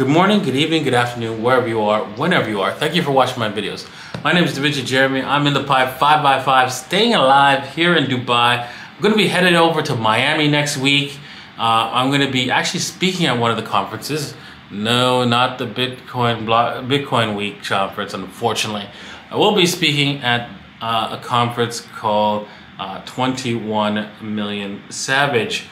Good morning, good evening, good afternoon, wherever you are, whenever you are. Thank you for watching my videos. My name is Davinci Jeremie. I'm in the pipe 5x5, staying alive here in Dubai. I'm going to be headed over to Miami next week. I'm going to be actually speaking at one of the conferences. No, not the Bitcoin Week conference, unfortunately. I will be speaking at a conference called 21 Million Savage.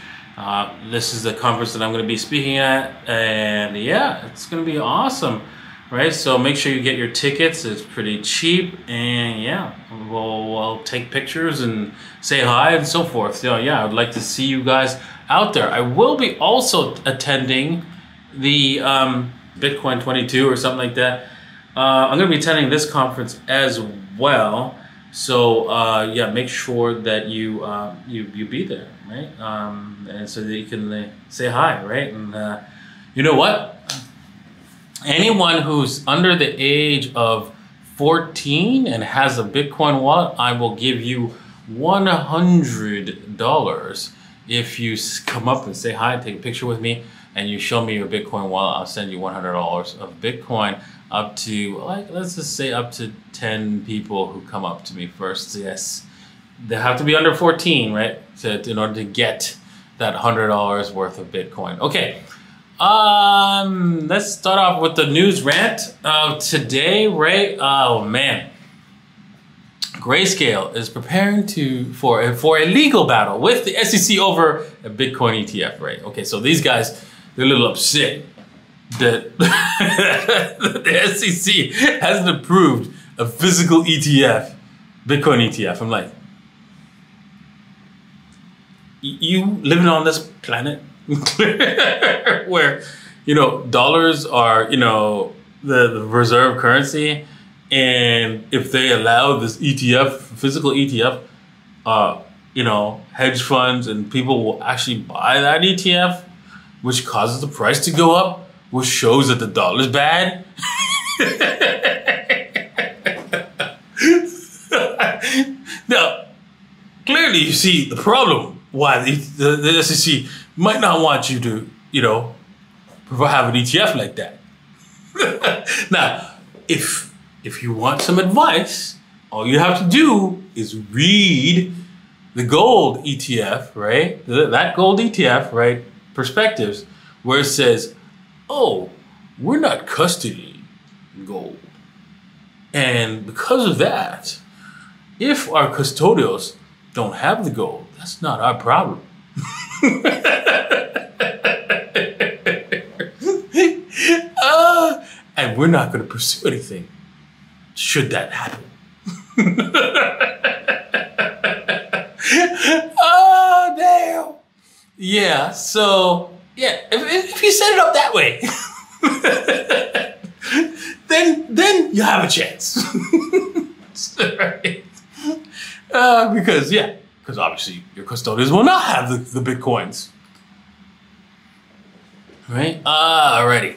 This is the conference that I'm going to be speaking at, and yeah, it's going to be awesome, right? So make sure you get your tickets. It's pretty cheap, and yeah, we'll take pictures and say hi and so forth. So yeah, I'd like to see you guys out there. I will be also attending the Bitcoin 22 or something like that. I'm going to be attending this conference as well. So yeah, make sure that you you be there, right? And so that you can say hi, right? And you know what? Anyone who's under the age of 14 and has a Bitcoin wallet, I will give you $100 if you come up and say hi, take a picture with me, and you show me your Bitcoin wallet. I'll send you $100 of Bitcoin. Up to, like, let's just say up to 10 people who come up to me first. Yes, they have to be under 14, right, in order to get that $100 worth of Bitcoin. Okay, let's start off with the news rant of today, right? Oh man, Grayscale is preparing for a legal battle with the SEC over a Bitcoin ETF, right? Okay, so these guys, they're a little upset that the SEC hasn't approved a physical ETF, Bitcoin ETF. I'm like, you living on this planet where, you know, dollars are, you know, the reserve currency, and if they allow this ETF, physical ETF, you know, hedge funds and people will actually buy that ETF, which causes the price to go up, which shows that the dollar's bad. Now, clearly you see the problem why the SEC might not want you to, you know, have an ETF like that. Now, if you want some advice, all you have to do is read the gold ETF, right? That gold ETF, right? Perspectives, where it says, oh, we're not custodying gold. And because of that, if our custodials don't have the gold, that's not our problem. And we're not going to pursue anything should that happen. Oh, damn. Yeah, so... yeah, if you set it up that way, then you have a chance, right? Because yeah, because obviously your custodians will not have the Bitcoins, right? Alrighty.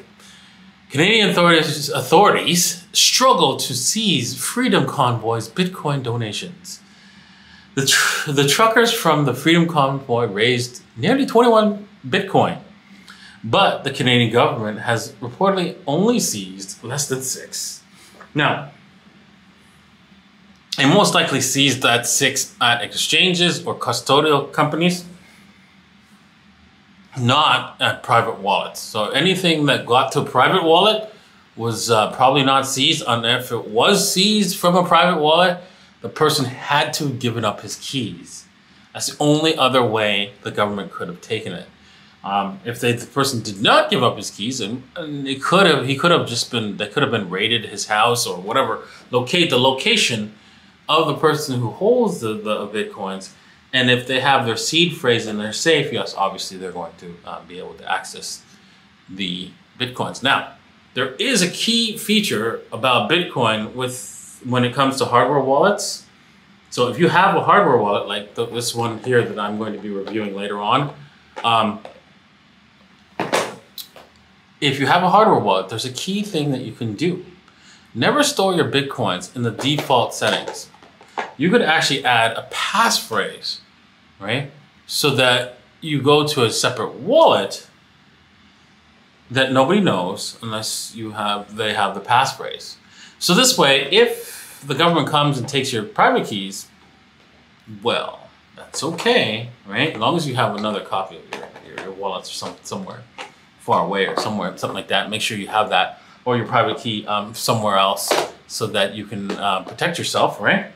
Canadian authorities struggle to seize Freedom Convoy's Bitcoin donations. The truckers from the Freedom Convoy raised nearly 21 Bitcoin. But the Canadian government has reportedly only seized less than 6. Now, it most likely seized that 6 at exchanges or custodial companies, not at private wallets. So anything that got to a private wallet was probably not seized. And if it was seized from a private wallet, the person had to have given up his keys. That's the only other way the government could have taken it. If the person did not give up his keys, and it could have, he could have just been, they could have been raided his house or whatever, locate the location of the person who holds the Bitcoins. And if they have their seed phrase in their safe, yes, obviously they're going to be able to access the Bitcoins. Now, there is a key feature about Bitcoin when it comes to hardware wallets. So if you have a hardware wallet, like this one here that I'm going to be reviewing later on, if you have a hardware wallet, there's a key thing that you can do. Never store your Bitcoins in the default settings. You could actually add a passphrase, right? So that you go to a separate wallet that nobody knows unless you have, they have the passphrase. So this way, if the government comes and takes your private keys, well, that's okay, right? As long as you have another copy of your wallets or somewhere far away or something like that, make sure you have that or your private key somewhere else so that you can protect yourself, right?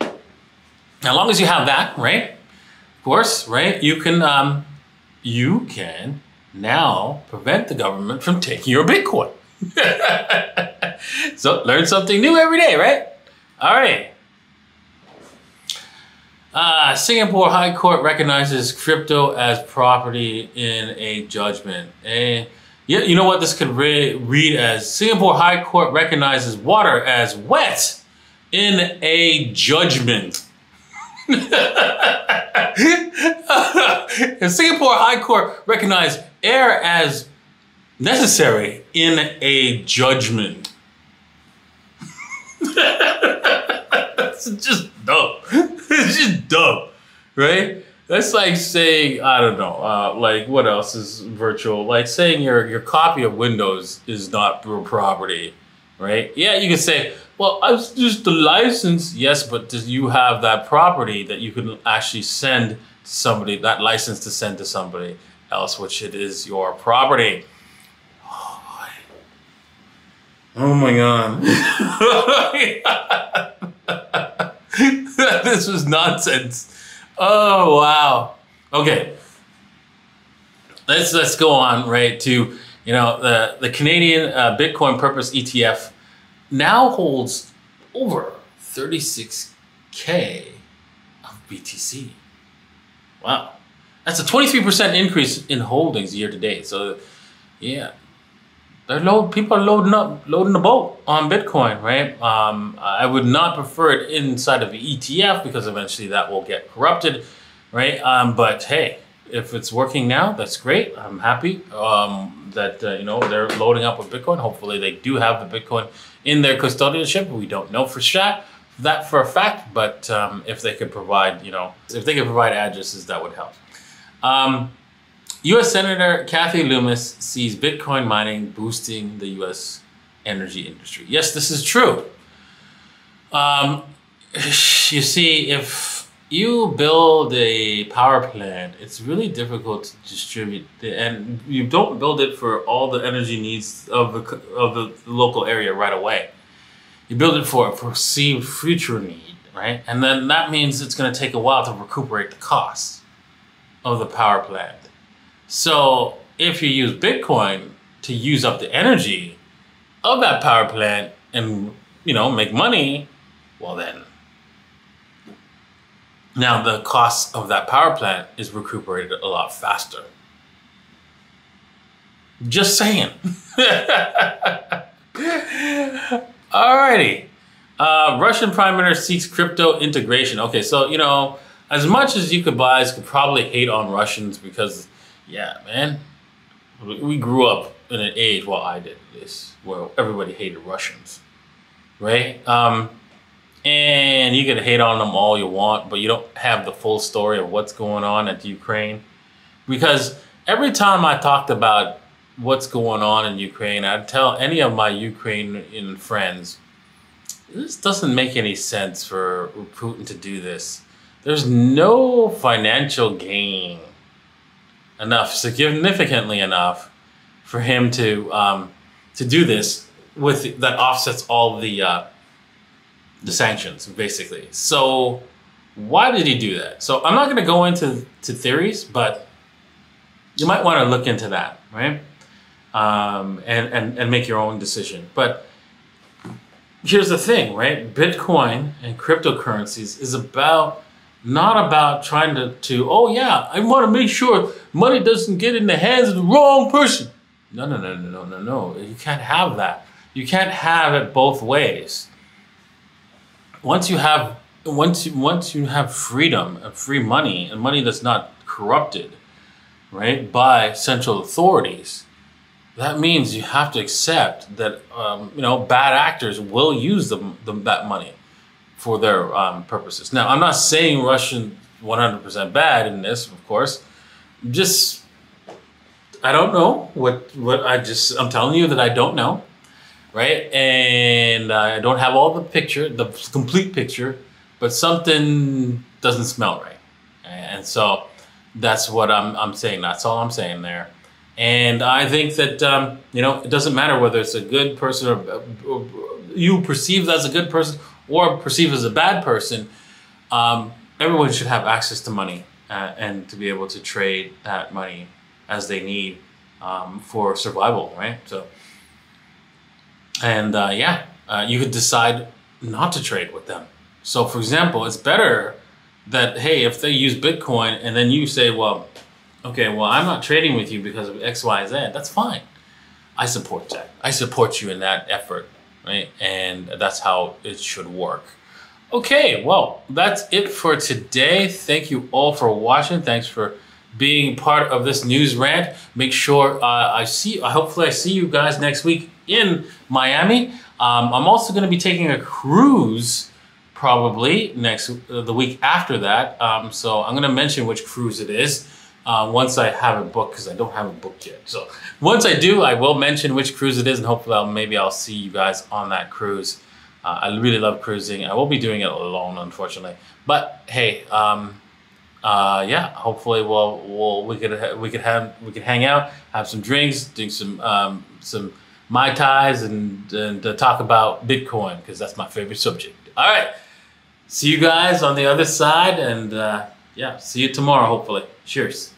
Now, as long as you have that, right? Of course, right? You can now prevent the government from taking your Bitcoin. So learn something new every day, right? All right. Singapore High Court recognizes crypto as property in a judgment. You know what this could read as? Singapore High Court recognizes water as wet in a judgment. If Singapore High Court recognized air as necessary in a judgment. That's just dumb. It's just dumb, right? That's like saying, I don't know, like what else is virtual? Like saying your copy of Windows is not your property, right? Yeah, you can say, well, I was just the license. Yes, but do you have that property that you can actually send to somebody, that license to send to somebody else, which it is your property. Oh, my God. Oh my God. This was nonsense. Oh, wow. Okay. Let's go on, right, to, you know, the Canadian Bitcoin Purpose ETF now holds over 36K of BTC. Wow. That's a 23% increase in holdings year to date. So, yeah. People are loading the boat on Bitcoin, right? I would not prefer it inside of the ETF because eventually that will get corrupted, right? But hey, if it's working now, that's great. I'm happy that you know, they're loading up with Bitcoin. Hopefully they do have the Bitcoin in their custodianship. We don't know for sure that for a fact, but if they could provide, you know, if they could provide addresses, that would help. U.S. Senator Cynthia Lummis sees Bitcoin mining boosting the U.S. energy industry. Yes, this is true. You see, if you build a power plant, it's really difficult to distribute, and you don't build it for all the energy needs of the local area right away. You build it for a perceived future need, right? And then that means it's going to take a while to recuperate the cost of the power plant. So if you use Bitcoin to use up the energy of that power plant and, you know, make money, well then, now the cost of that power plant is recuperated a lot faster. Just saying. Alrighty. Russian Prime Minister seeks crypto integration. Okay, so, you know, as much as you guys could probably hate on Russians because, yeah, man, we grew up in an age, well, I did this, where everybody hated Russians, right? And you can hate on them all you want, but you don't have the full story of what's going on at Ukraine. Because every time I talked about what's going on in Ukraine, I'd tell any of my Ukrainian friends, this doesn't make any sense for Putin to do this. There's no financial gain enough, significantly enough, for him to do this with that offsets all the sanctions, basically. So why did he do that? So I'm not going to go into theories, but you might want to look into that, right? And make your own decision. But here's the thing, right? Bitcoin and cryptocurrencies is about, not about trying to oh yeah, I want to make sure money doesn't get in the hands of the wrong person. No, no, no, no, no, no, no. You can't have that. You can't have it both ways. Once you have freedom and free money and money that's not corrupted, right, by central authorities, that means you have to accept that you know, bad actors will use that money for their purposes. Now, I'm not saying Russian 100% bad in this, of course. Just I don't know what I'm telling you that I don't know, right? And I don't have all the picture, the complete picture, but something doesn't smell right. And so that's what I'm saying. That's all I'm saying there. And I think that, you know, it doesn't matter whether it's a good person or you perceive as a good person or perceive as a bad person. Everyone should have access to money and to be able to trade that money as they need for survival, right? So, and yeah, you could decide not to trade with them. So for example, it's better that, hey, if they use Bitcoin and then you say, well, okay, well, I'm not trading with you because of X, Y, Z, that's fine. I support that. I support you in that effort, right? And that's how it should work. Okay, well, that's it for today. Thank you all for watching. Thanks for being part of this news rant. Make sure hopefully I see you guys next week in Miami. I'm also gonna be taking a cruise probably next, the week after that. So I'm gonna mention which cruise it is. Once I have it booked, because I don't have it booked yet. So once I do, I will mention which cruise it is, and hopefully maybe I'll see you guys on that cruise. I really love cruising. I won't be doing it alone, unfortunately. But hey, yeah, hopefully we could hang out, have some drinks, do some Mai Tais, and talk about Bitcoin, because that's my favorite subject. All right, see you guys on the other side, and yeah, see you tomorrow, hopefully. Cheers.